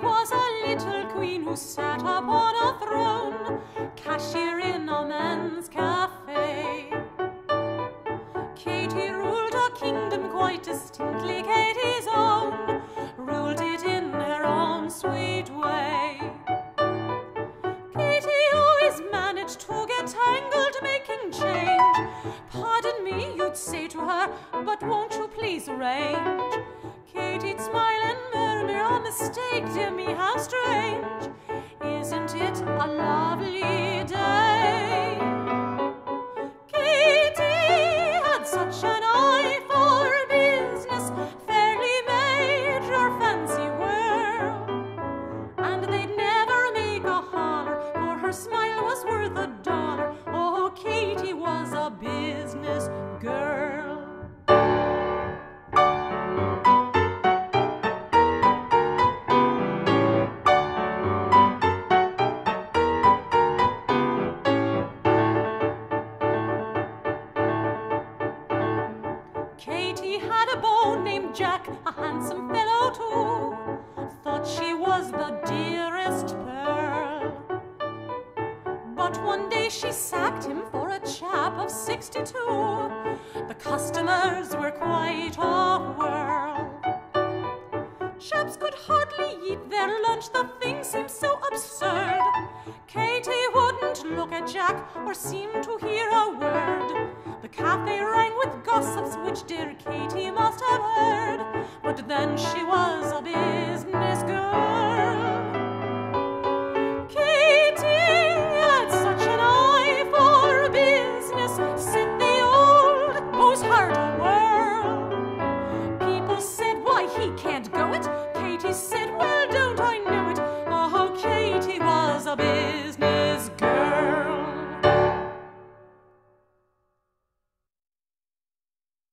There was a little queen who sat upon a throne, cashier in a man's cafe. Katy ruled a kingdom quite distinctly Katy's own, ruled it in her own sweet way. Katy always managed to get tangled making change. Pardon me, you'd say to her, but won't you please arrange? Katy'd smile and murmur, a mistake, dear me, how strange. Isn't it a lovely day? Katy had such an eye for business, fairly made your fancy whirl. And they'd never make a holler, for her smile was worth $1. Oh, Katy was a business girl. Katy had a beau named Jack, a handsome fellow too, thought she was the dearest pearl. But one day she sacked him for a chap of 62. The customers were quite awhirl. Chaps could hardly eat their lunch, the thing seemed so absurd. Katy wouldn't look at Jack or seem to hear a word. The cafe rang with gossips which dear Katy must have heard, but then she was a business girl. Katy had such an eye for business, set the old beau's heart a whirl. People said, why, he can't go it. Katy said, well,